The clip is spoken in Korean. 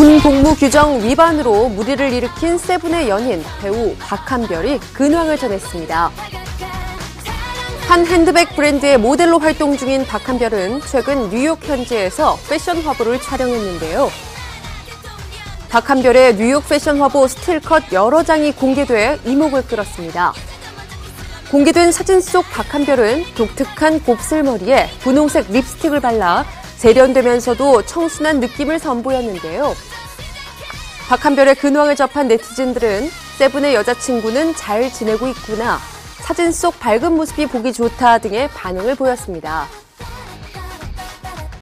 군 복무 규정 위반으로 물의를 일으킨 세븐의 연인, 배우 박한별이 근황을 전했습니다. 한 핸드백 브랜드의 모델로 활동 중인 박한별은 최근 뉴욕 현지에서 패션 화보를 촬영했는데요. 박한별의 뉴욕 패션 화보 스틸컷 여러 장이 공개돼 이목을 끌었습니다. 공개된 사진 속 박한별은 독특한 곱슬머리에 분홍색 립스틱을 발라 세련되면서도 청순한 느낌을 선보였는데요. 박한별의 근황을 접한 네티즌들은 세븐의 여자친구는 잘 지내고 있구나, 사진 속 밝은 모습이 보기 좋다 등의 반응을 보였습니다.